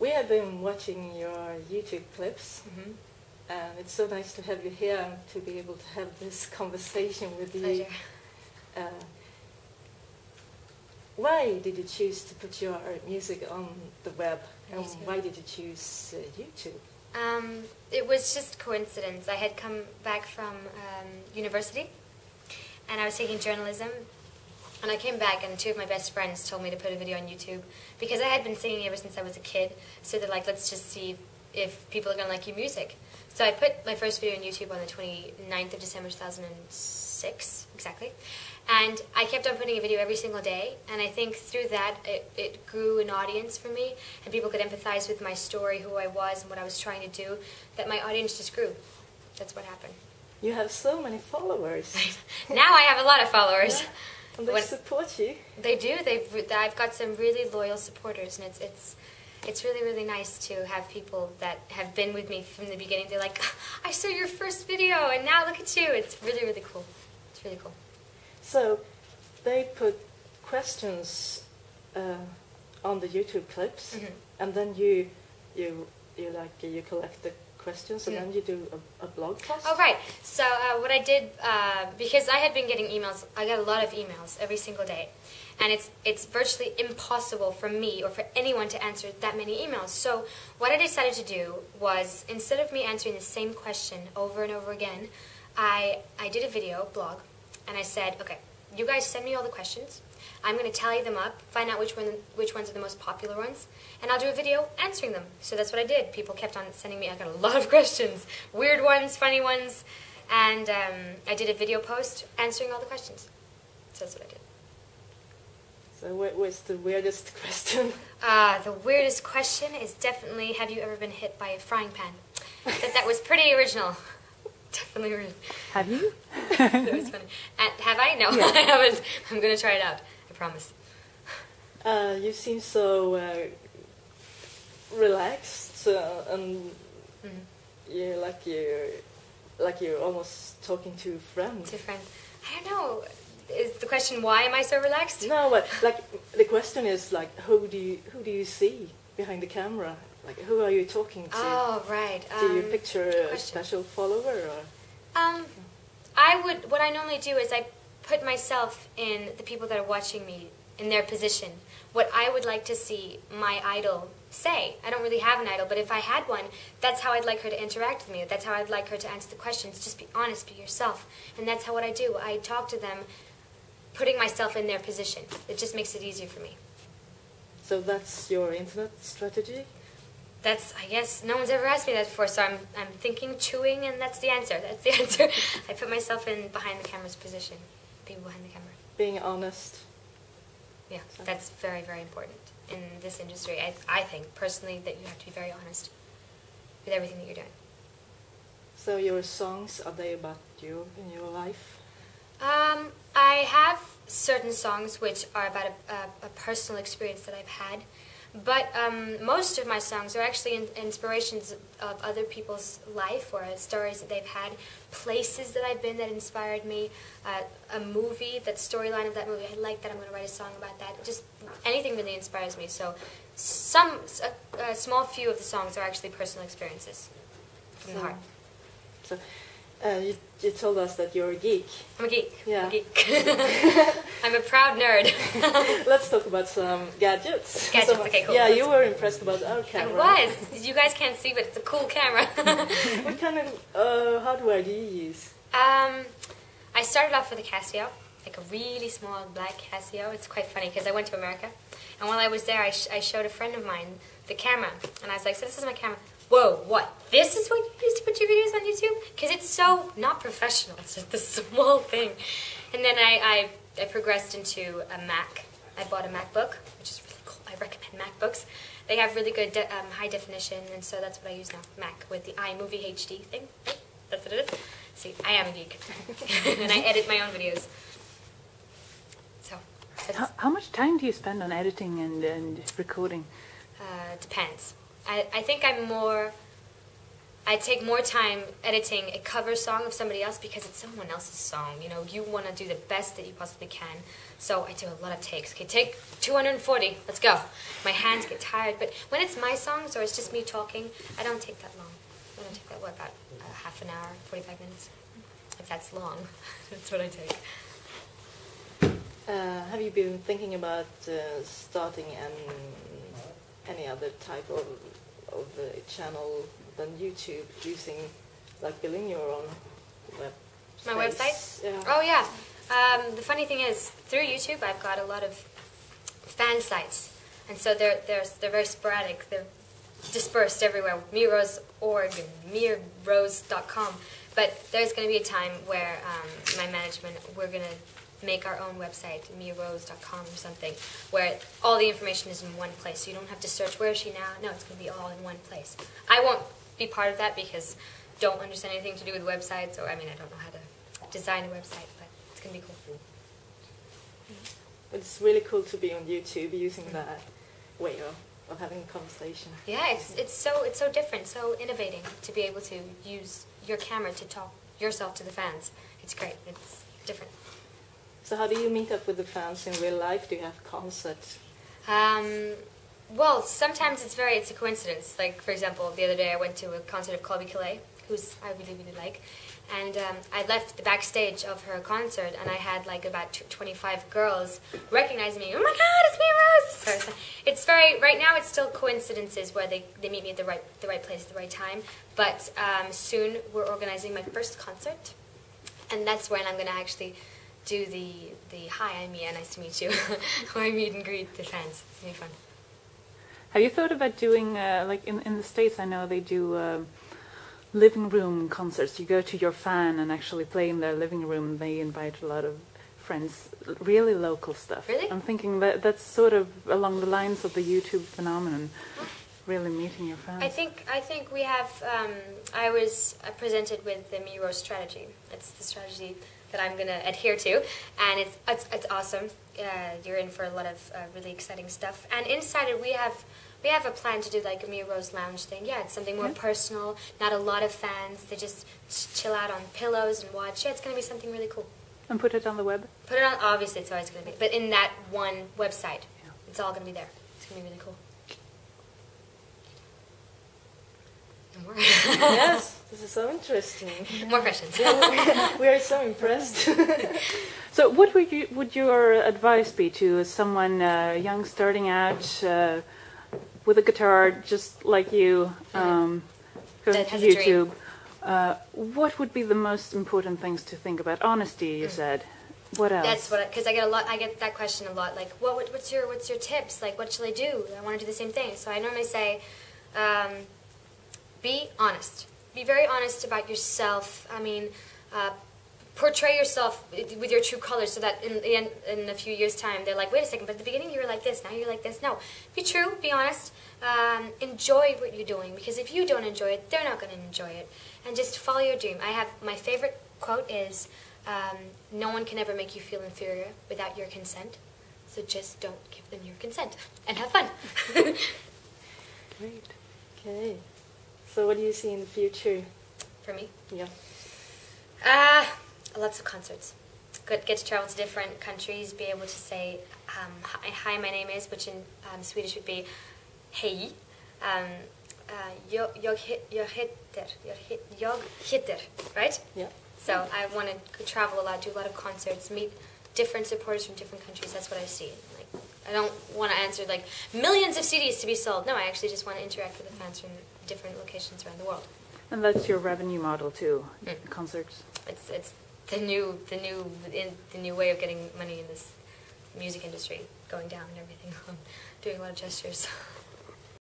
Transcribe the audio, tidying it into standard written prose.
We have been watching your YouTube clips. Mm-hmm. It's so nice to have you here and to be able to have this conversation with you. Pleasure. Why did you choose to put your music on the web, and why did you choose YouTube? It was just coincidence. I had come back from university, and I was taking journalism, and I came back and two of my best friends told me to put a video on YouTube, because I had been singing ever since I was a kid, so they're like, let's just see if people are going to like your music. So I put my first video on YouTube on the 29th of December 2006, exactly. And I kept on putting a video every single day, and I think through that it grew an audience for me, and people could empathize with my story, who I was, and what I was trying to do, that my audience just grew. That's what happened. You have so many followers. Now I have a lot of followers. Yeah. And they support you. They do. I've got some really loyal supporters, and it's really, really nice to have people that have been with me from the beginning. They're like, I saw your first video, and now look at you. It's really, really cool. It's really cool. So they put questions on the YouTube clips, mm-hmm. and then you collect the questions, and mm-hmm. then you do a blog post. Oh right. So what I did, because I had been getting emails, I got a lot of emails every single day, and it's virtually impossible for me or for anyone to answer that many emails. So what I decided to do was, instead of me answering the same question over and over again, I did a video blog. And I said, okay, you guys send me all the questions. I'm going to tally them up, find out which ones are the most popular ones, and I'll do a video answering them. So that's what I did. People kept on sending me. I got a lot of questions, weird ones, funny ones, and I did a video post answering all the questions. So that's what I did. So what was the weirdest question? The weirdest question is definitely, have you ever been hit by a frying pan? That was pretty original. Definitely rude. Have you? That was funny. Have I? No, yeah. I haven't. I'm going to try it out. I promise. You seem so relaxed, and mm-hmm. you're almost talking to friends. To friends. I don't know. Is the question why am I so relaxed? No, but the question is who do you see behind the camera? Like, who are you talking to? Oh, right. Do you picture a special follower? Or? What I normally do is I put myself in the people that are watching me, in their position. What I would like to see my idol say. I don't really have an idol, but if I had one, that's how I'd like her to interact with me. That's how I'd like her to answer the questions. Just be honest, be yourself. And that's how what I do. I talk to them, putting myself in their position. It just makes it easier for me. So that's your internet strategy? That's, I guess, no one's ever asked me that before, so I'm thinking, chewing, and that's the answer. That's the answer. I put myself in behind the camera's position, being behind the camera. Being honest. Yeah, so that's very, very important in this industry. I think, personally, that you have to be very honest with everything that you're doing. So your songs, are they about you and your life? I have certain songs which are about a personal experience that I've had. But most of my songs are actually inspirations of other people's life, or stories that they've had, places that I've been that inspired me, a movie, that storyline of that movie, I like that, I'm going to write a song about that. Just anything really inspires me. So a small few of the songs are actually personal experiences from the heart. So you told us that you're a geek. I'm a geek. Yeah. I'm a geek. I'm a proud nerd. Let's talk about some gadgets. Gadgets, so, okay, cool. Yeah, you were impressed about our camera. I was. You guys can't see, but it's a cool camera. What kind of hardware do you use? I started off with a Casio, like a really small black Casio. It's quite funny because I went to America, and while I was there, I showed a friend of mine the camera, and I was like, so this is my camera. Whoa, what? This is what you use to put your videos on YouTube? Because it's so not professional. It's just this small thing. And then I progressed into a Mac. I bought a MacBook, which is really cool. I recommend MacBooks. They have really good high definition, and so that's what I use now, Mac, with the iMovie HD thing. That's what it is. See, I am a geek. And I edit my own videos. So. How much time do you spend on editing and recording? Depends. I think I'm more I take more time editing a cover song of somebody else because it's someone else's song. You know, you want to do the best that you possibly can. So I do a lot of takes. Okay, take 240. Let's go. My hands get tired. But when it's my songs or it's just me talking, I don't take that long. I don't take that, what, about half an hour, 45 minutes? If that's long, that's what I take. Have you been thinking about starting any other type of channel than YouTube, using like building your own web? My website? Yeah. Oh yeah. The funny thing is, through YouTube, I've got a lot of fan sites, and so they're very sporadic. They're dispersed everywhere. MiaRose.org and MiaRose.com. But there's going to be a time where my management, we're going to make our own website, MiaRose.com or something, where all the information is in one place. So you don't have to search, where is she now? No, it's going to be all in one place. I won't be part of that because I don't understand anything to do with websites, or I mean, I don't know how to design a website, but it's going to be cool. It's really cool to be on YouTube using that way of having a conversation. Yeah, it's so different, so innovating to be able to use your camera to talk yourself to the fans. It's great. It's different. So how do you meet up with the fans in real life? Do you have concerts? Well, sometimes it's a coincidence. Like, for example, the other day I went to a concert of Colby Calais, who's I really, really like. And I left the backstage of her concert, and I had like about 25 girls recognize me. Oh my God, it's Mia Rose! So it's very, right now it's still coincidences where they meet me at the right place at the right time. But soon we're organizing my first concert, and that's when I'm gonna actually do the hi, I'm Mia, nice to meet you, or I meet and greet the fans. It's gonna be fun. Have you thought about doing like in the States? I know they do. Living room concerts. You go to your fan and actually play in their living room. They invite a lot of friends, really local stuff. Really? I'm thinking that that's sort of along the lines of the YouTube phenomenon, really meeting your fans. I think we have, I was presented with the Mia Rose strategy. It's the strategy that I'm going to adhere to, and it's awesome. You're in for a lot of really exciting stuff. And inside it, we have a plan to do like a Mia Rose lounge thing. Yeah, it's something more personal, not a lot of fans. They just chill out on pillows and watch. Yeah, it's going to be something really cool. And put it on the web? Put it on, obviously it's always going to be. But in that one website, it's all going to be there. It's going to be really cool. No more? Yes, this is so interesting. More questions. Yeah, we are so impressed. So what would your advice be to someone young starting out, with a guitar, just like you, going to YouTube, what would be the most important things to think about? Honesty, you said. What else? That's what, because I get that question a lot. Like, what's your tips? Like, what should I do? I want to do the same thing. So I normally say, be honest. Be very honest about yourself. I mean, portray yourself with your true colors, so that in a few years' time they're like, wait a second, but at the beginning you were like this, now you're like this. No, be true, be honest, enjoy what you're doing, because if you don't enjoy it, they're not going to enjoy it. And just follow your dream. My favorite quote is, no one can ever make you feel inferior without your consent, so just don't give them your consent, and have fun. Great. Okay. So what do you see in the future? For me? Yeah. Lots of concerts. Get to travel to different countries, be able to say, hi, my name is, which in Swedish would be, hej. Jag heter, right? Yeah. So I want to travel a lot, do a lot of concerts, meet different supporters from different countries. That's what I see. Like, I don't want to answer, like, millions of CDs to be sold. No, I actually just want to interact with the fans from different locations around the world. And that's your revenue model, too, concerts? It's the new way of getting money in this music industry, going down and everything. I'm doing a lot of gestures.